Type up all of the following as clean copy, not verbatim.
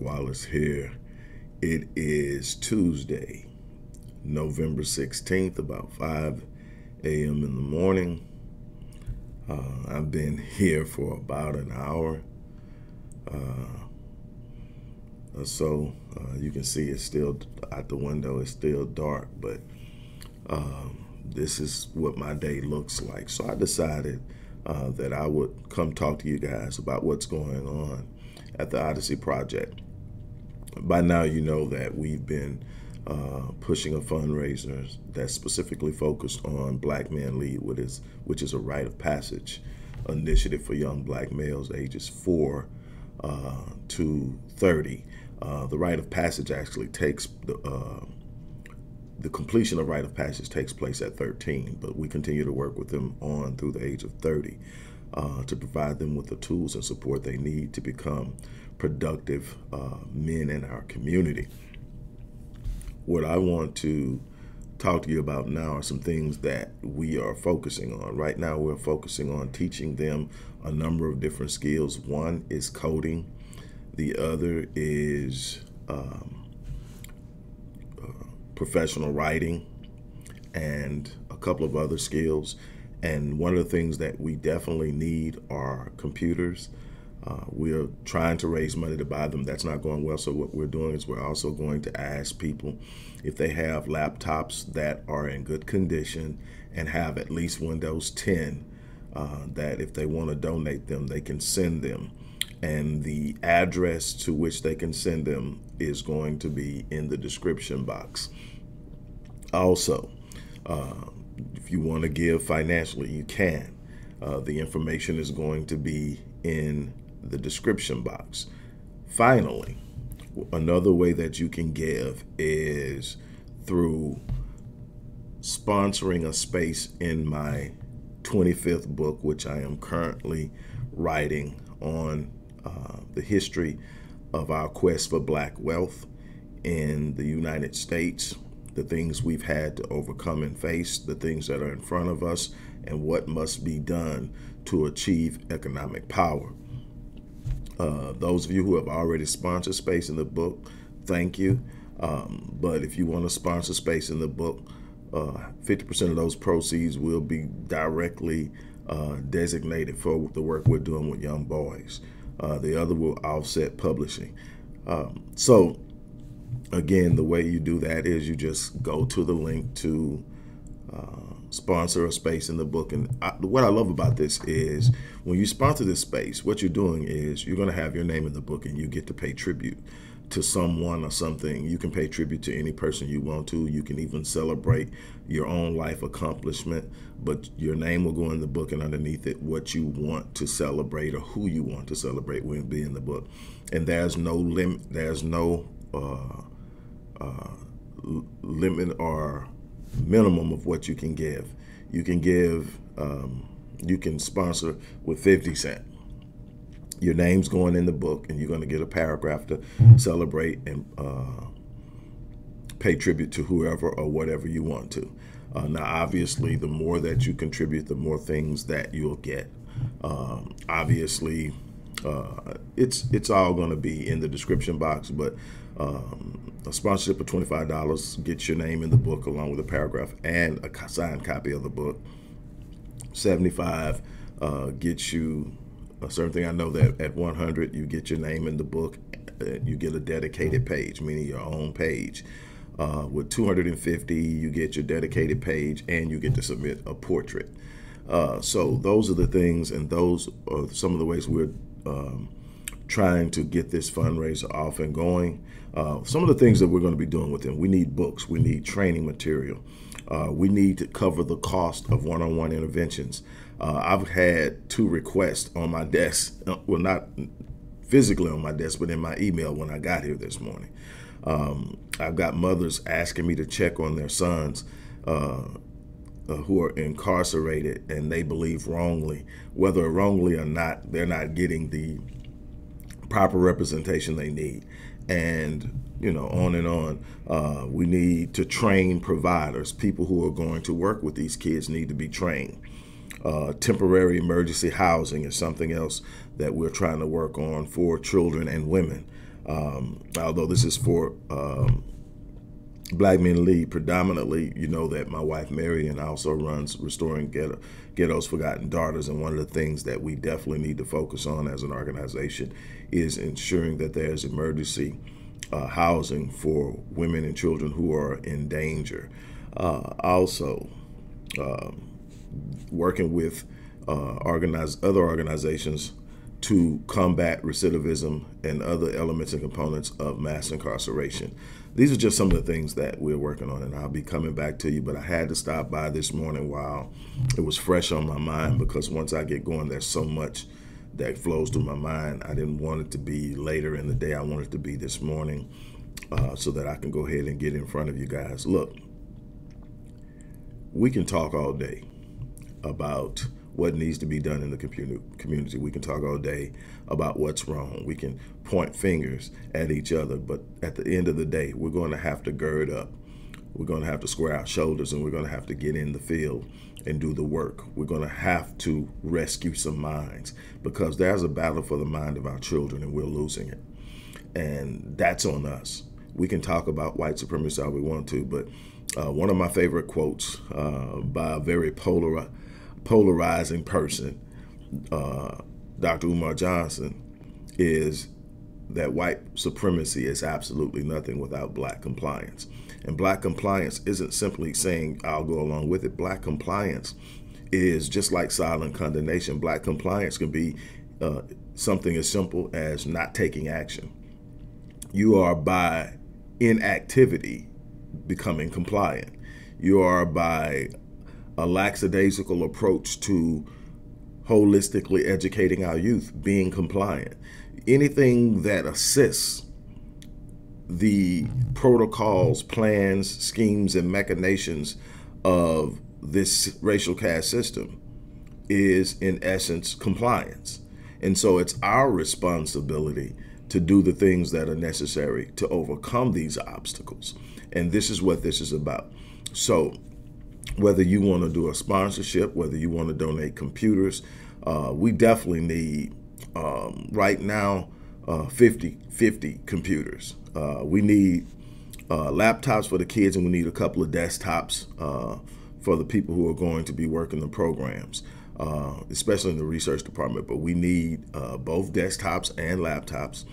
Rick Wallace here. It is Tuesday, November 16th, about 5 a.m. in the morning. I've been here for about an hour or so. You can see it's still out the window. It's still dark, but this is what my day looks like. So I decided that I would come talk to you guys about what's going on at the Odyssey Project. By now, you know that we've been pushing a fundraiser that's specifically focused on Black Men Lead, which is a rite of passage initiative for young black males ages 4 to 30. The rite of passage actually takes the completion of rite of passage takes place at 13, but we continue to work with them on through the age of 30 to provide them with the tools and support they need to become productive men in our community. What I want to talk to you about now are some things that we are focusing on. Right now, we're focusing on teaching them a number of different skills. One is coding. The other is professional writing and a couple of other skills. And one of the things that we definitely need are computers. We're trying to raise money to buy them. That's not going well. So what we're doing is we're also going to ask people if they have laptops that are in good condition and have at least Windows 10, that if they want to donate them, they can send them. And the address to which they can send them is going to be in the description box. Also, if you want to give financially, you can. The information is going to be in the description box. Finally, another way that you can give is through sponsoring a space in my 25th book, which I am currently writing on the history of our quest for black wealth in the United States, the things we've had to overcome and face, the things that are in front of us, and what must be done to achieve economic power. Those of you who have already sponsored space in the book, thank you. But if you want to sponsor space in the book, 50% of those proceeds will be directly designated for the work we're doing with young boys. The other will offset publishing. So again, the way you do that is you just go to the link to sponsor a space in the book. And what I love about this is when you sponsor this space, what you're doing is you're going to have your name in the book, and you get to pay tribute to someone or something. You can pay tribute to any person you want to. You can even celebrate your own life accomplishment, but your name will go in the book, and underneath it, what you want to celebrate or who you want to celebrate will be in the book. And there's no limit. There's no limit or minimum of what you can give. You can give, you can sponsor with 50 cents. Your name's going in the book, and you're going to get a paragraph to celebrate and pay tribute to whoever or whatever you want to. Now, obviously, the more that you contribute, the more things that you'll get. Obviously, it's all going to be in the description box, but a sponsorship of $25 gets your name in the book along with a paragraph and a signed copy of the book. $75 gets you a certain thing. I know that at $100, you get your name in the book. You get a dedicated page, meaning your own page. With $250, you get your dedicated page, and you get to submit a portrait. So those are the things, and those are some of the ways we're trying to get this fundraiser off and going. Some of the things that we're going to be doing with them: we need books, we need training material, we need to cover the cost of one-on-one interventions. I've had 2 requests on my desk, well, not physically on my desk, but in my email when I got here this morning. I've got mothers asking me to check on their sons who are incarcerated, and they believe wrongly, whether wrongly or not, they're not getting the proper representation they need. And, you know, on and on. We need to train providers. People who are going to work with these kids need to be trained. Temporary emergency housing is something else that we're trying to work on for children and women. although this is for Black Men Lead predominantly, you know that my wife Marion also runs Restoring Ghetto's Forgotten Daughters, and one of the things that we definitely need to focus on as an organization is ensuring that there's emergency housing for women and children who are in danger. Also, working with other organizations to combat recidivism and other elements and components of mass incarceration. These are just some of the things that we're working on, and I'll be coming back to you, but I had to stop by this morning while it was fresh on my mind, because once I get going, there's so much that flows through my mind. I didn't want it to be later in the day. I wanted it to be this morning so that I can go ahead and get in front of you guys. Look, we can talk all day about what needs to be done in the community. We can talk all day about what's wrong. We can point fingers at each other, but at the end of the day, we're going to have to gird up. We're going to have to square our shoulders, and we're going to have to get in the field and do the work. We're going to have to rescue some minds, because there's a battle for the mind of our children, and we're losing it. And that's on us. We can talk about white supremacy all we want to, but one of my favorite quotes by a very polarizing person, Dr. Umar Johnson, is that white supremacy is absolutely nothing without black compliance. And black compliance isn't simply saying I'll go along with it. Black compliance is just like silent condemnation. Black compliance can be something as simple as not taking action. You are by inactivity becoming compliant. You are by a lackadaisical approach to holistically educating our youth being compliant. Anything that assists the protocols, plans, schemes, and machinations of this racial caste system is in essence compliance. And so it's our responsibility to do the things that are necessary to overcome these obstacles. And this is what this is about. So whether you want to do a sponsorship, whether you want to donate computers, we definitely need right now 50 computers. We need laptops for the kids, and we need a couple of desktops for the people who are going to be working the programs, especially in the research department. But we need both desktops and laptops.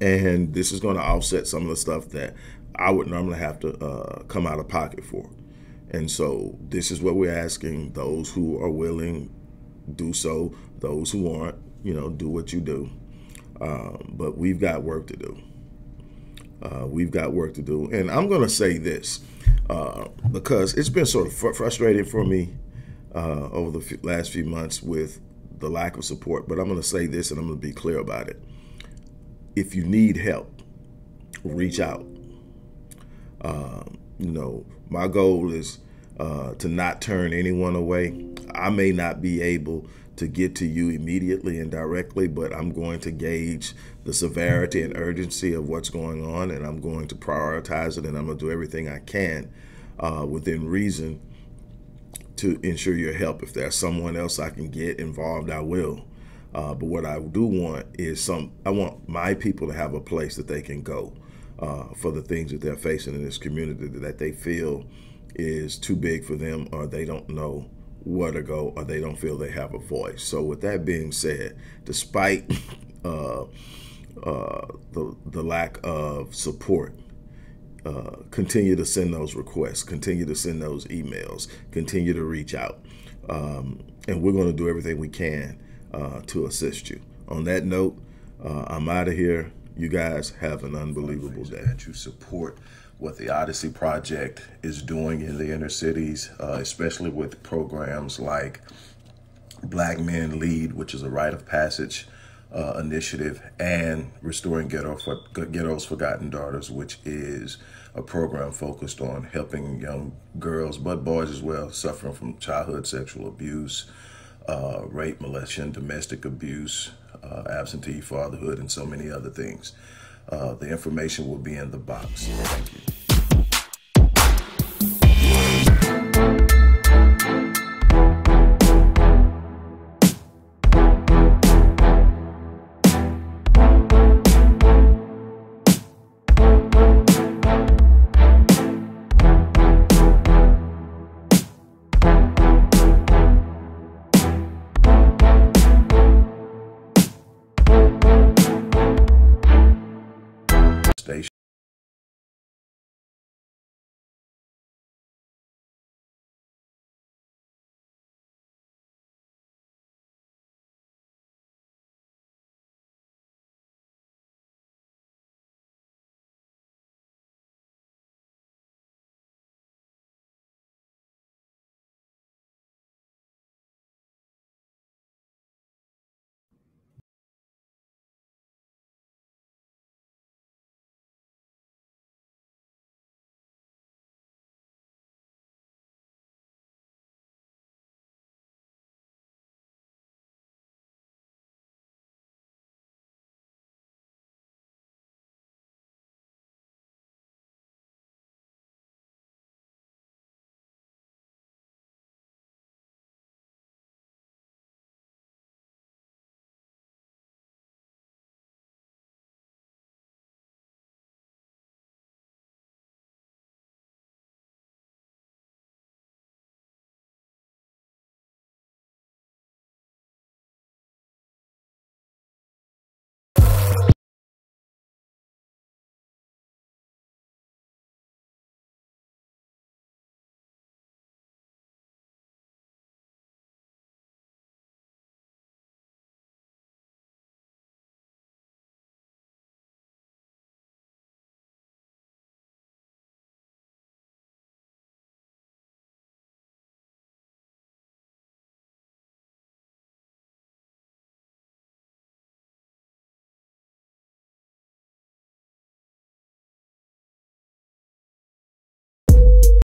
And this is going to offset some of the stuff that I would normally have to come out of pocket for. And so this is what we're asking. Those who are willing, do so. Those who aren't, you know, do what you do. But we've got work to do. We've got work to do. And I'm going to say this because it's been sort of frustrating for me over the last few months with the lack of support. But I'm going to say this, and I'm going to be clear about it. If you need help, reach out. You know, my goal is to not turn anyone away. I may not be able to get to you immediately and directly, but I'm going to gauge the severity and urgency of what's going on, and I'm going to prioritize it, and I'm going to do everything I can within reason to ensure your help. If there's someone else I can get involved, I will. But what I do want is I want my people to have a place that they can go for the things that they're facing in this community that they feel is too big for them, or they don't know where to go, or they don't feel they have a voice. So with that being said, despite the lack of support, continue to send those requests, continue to send those emails, continue to reach out. And we're going to do everything we can to assist you. On that note, I'm out of here. You guys have an unbelievable day. That you support what the Odyssey Project is doing in the inner cities, especially with programs like Black Men Lead, which is a rite of passage initiative, and Restoring Ghetto's Forgotten Daughters, which is a program focused on helping young girls, but boys as well, suffering from childhood sexual abuse, rape, molestation, domestic abuse, absentee fatherhood, and so many other things. The information will be in the box. Thank you.